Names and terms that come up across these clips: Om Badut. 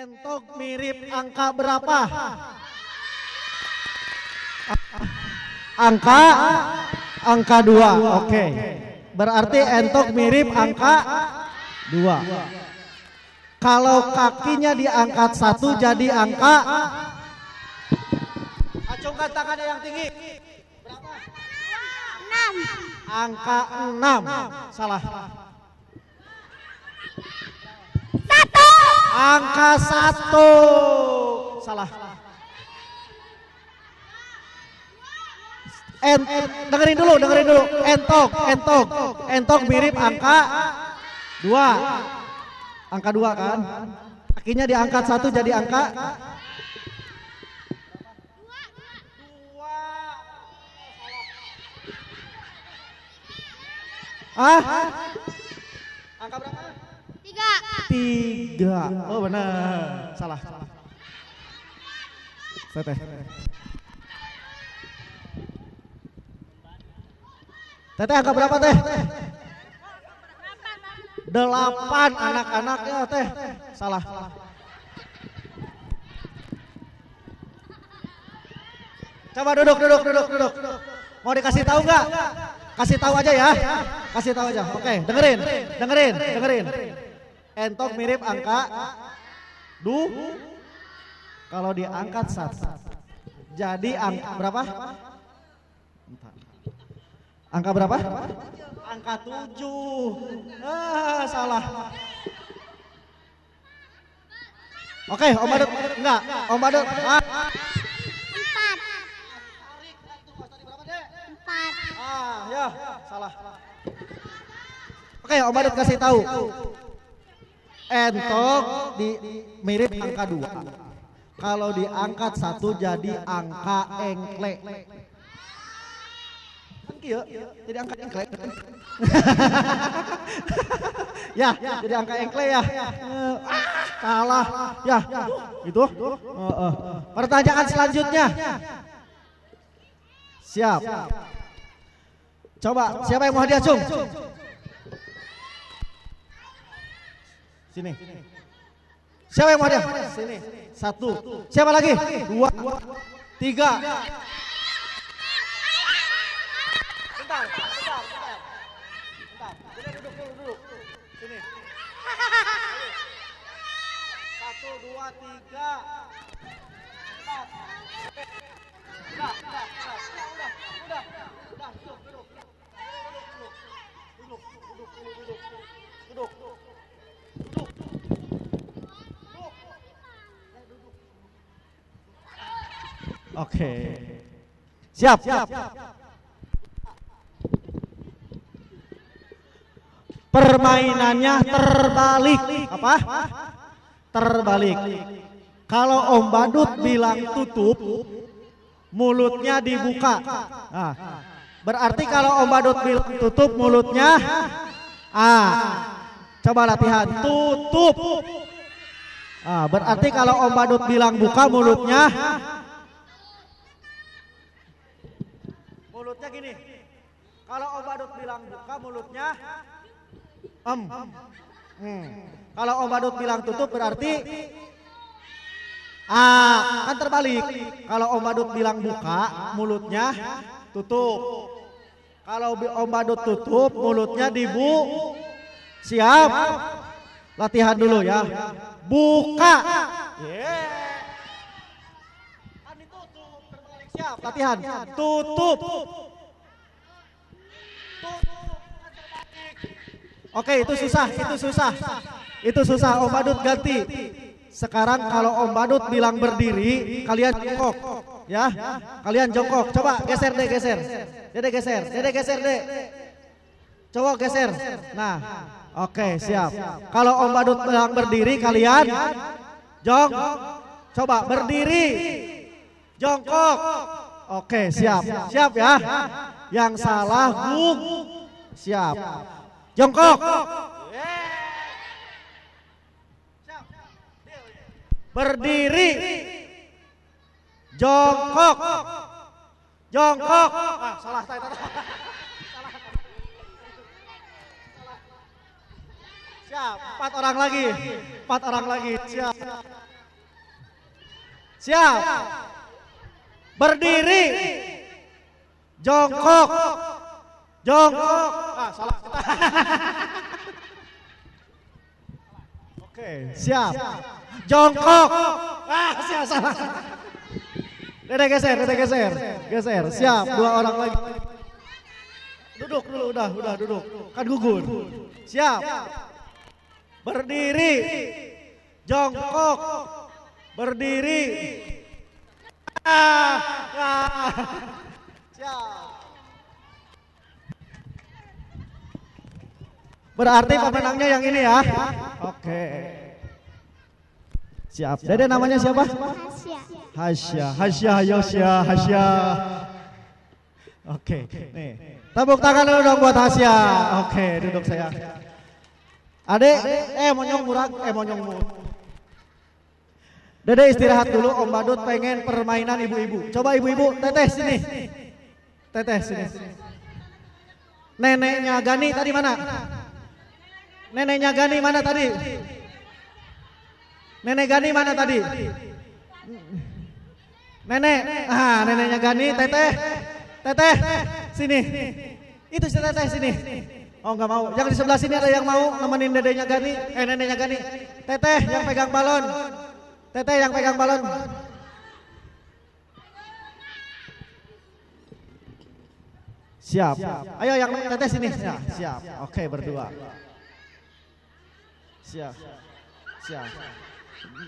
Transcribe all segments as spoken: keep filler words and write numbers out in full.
Entok mirip angka berapa? Angka angka dua. Oke. Okay. Berarti entok mirip angka dua. Kalau kakinya diangkat satu jadi angka. Acungkan tangannya yang tinggi. Berapa? enam. Angka enam. Salah. Angka satu. Salah. Ent, dengerin dulu, dengerin dulu. Entok, entok, entok mirip angka dua. Angka dua kan? Kakinya diangkat satu jadi angka dua. Ah? Angka berapa? Tiga. Tiga. Oh benar. Salah. Salah. Teteh. Teteh angka berapa teh? Delapan anak-anaknya teh. Salah. Coba duduk, duduk, duduk, duduk. Mau dikasih tahu nggak? Kasih tahu aja ya. Kasih tahu aja. Oke, dengerin, dengerin, dengerin. Entok mirip angka du, kalau diangkat satu jadi angka berapa? Angka berapa? Angka tujuh. Ah, salah. Oke, Om Badut enggak? Om Badut empat. Empat. Ah, ya, salah. Oke, Om Badut kasih tahu. Entok di mirip angka dua. Kalau diangkat satu jadi angka engklek. Iya, jadi angka engklek. Ya, jadi angka engklek ya. Salah. Ya, gitu. Pertanyaan selanjutnya. Siap. Coba, siapa yang mau hadiah, Cung? Sini. Sini. Siapa yang mau hadiah? Sini. Satu. Siapa lagi? Dua. Tiga. Bentar, bentar, bentar. Bentar. Sini duduk dulu, duduk. Sini. Satu, dua, tiga. Bentar. Udah, udah, udah, udah, udah, udah, duduk, duduk. Duduk, duduk, duduk, duduk, duduk, duduk. Oke. Siap. Siap. Permainannya terbalik. Apa? Terbalik. Kalau Om Badut bilang tutup, mulutnya dibuka. Nah, berarti kalau Om Badut bilang tutup mulutnya, ah, coba latihan tutup. Ah, berarti kalau Om Badut bilang buka mulutnya, mulutnya gini. Kalau Om Badut bilang buka mulutnya, em. Hmm. Kalau Om Badut bilang tutup berarti ah, kan terbalik. Kalau Om Badut bilang buka mulutnya tutup. Kalau Om Badut tutup mulutnya dibu. Siap? Latihan dulu ya. Buka. Yeah. Siap, latihan. Tutup. Oke, itu susah, itu susah. Itu susah, Om Badut ganti. Sekarang kalau Om Badut bilang berdiri, kalian jongkok. Ya, kalian jongkok. Coba geser deh, geser. Dede geser, dede geser deh. Cowok geser. Nah, oke, siap. Kalau Om Badut bilang berdiri, kalian jong. Coba berdiri. Jongkok. Oke, siap. Siap, siap ya. ya. Yang ya, salah gug. Siap. siap. Jongkok. Siap. Berdiri. Jongkok. Jongkok. Ah, salah. Siap, empat orang lagi. Empat orang lagi. Siap. Siap. Berdiri. Jongkok. Jongkok. Ah, salah. Oke, siap. Jongkok. Ah, siap, salah. Dede geser, dede geser. Geser, siap. Dua orang lagi. Duduk dulu, udah, udah duduk. Kan gugur. Siap. Berdiri. Jongkok. Berdiri. Ah, ah. Siap. Berarti pemenangnya yang ini ya. Oke. Siap. Dede namanya siapa? Hasya. Hasya, Hasya, Hasya. Oke. Nih. Tepuk tangan dulu dong buat Hasya. Oke, duduk saya. Adek, eh monyong murang, eh monyong murang. Dede istirahat dulu, Om Badut pengen permainan ibu-ibu. Coba ibu-ibu, teteh sini. Teteh sini. Neneknya Gani tadi mana? Neneknya Gani mana tadi? Nenek Gani mana tadi? Nenek, ah neneknya Gani, teteh, teteh, sini. Itu si teteh sini. Oh nggak mau, yang di sebelah sini ada yang mau nemenin dedenya Gani, eh neneknya Gani. Teteh yang pegang balon, teteh yang pegang balon. Siap. Ayo yang teteh sini. Siap. Oke berdua. Siap. Siap.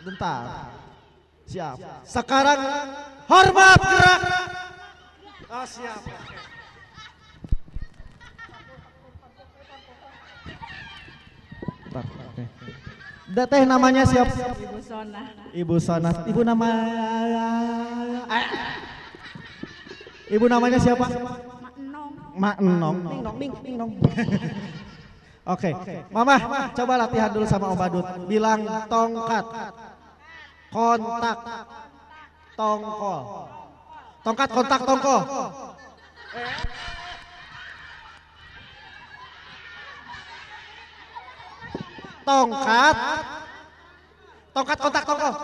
Bentar. Siap. Sekarang hormat gerak. Ah, siap. Teteh namanya siap. Ibu Sona. Ibu Sona. Ibu nama Ibu namanya siapa? Mak Nong. Mak Nong. Ning Ning Nong. Oke, okay. Mama, Mama coba latihan dulu sama Om Badut. Bilang tongkat, kontak, tongkol. Tongkat, kontak, tongkol. Tongkat, tongkat, kontak, tongkol.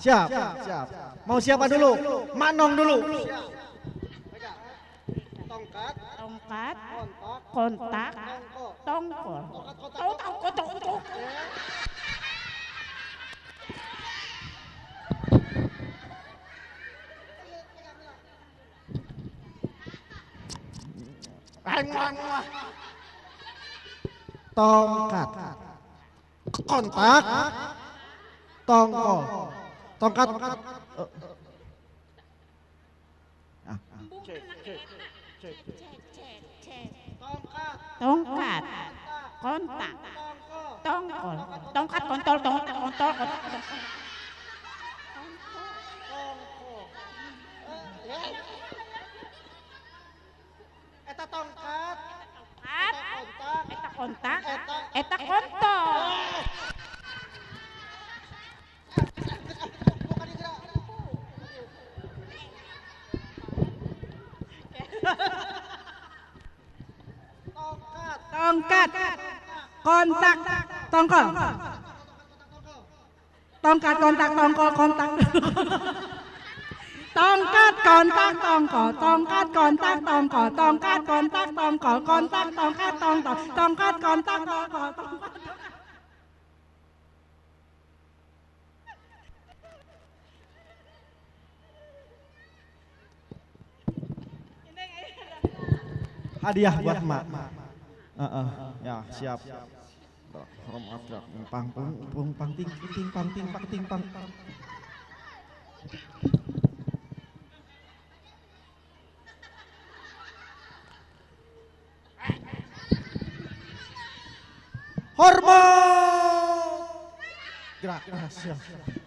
Siap. Siap. Siap. Mau siapa dulu? Manong dulu. Tongkat, tongkat, kontak, tongkol. Tongkat, kontak, tongkol. Tongkat, tongkat. Uh, uh. Ah. Cek, cek, cek, cek. Tongkat, tongkat, kontak, tongkol, tongkat, kontol, tongkat, kontol, kontol. Eta tongkat, eta kontak, eta kontol. Tongkat, tongkat, kontak, tongkol. Tongkat, kontak, tongkol, kontak. Tongkat, kontak, tongkol, tongkat, kontak, tongkol, tongkat, kontak, tongkol, kontak, tongkat, tongkol, tongkat, kontak, tongkol. Hadiah buat mak. Ya siap. Hormat gerak. Pang pang pang pang ting ting pang ting pang ting pang. Hormat gerak. Siap.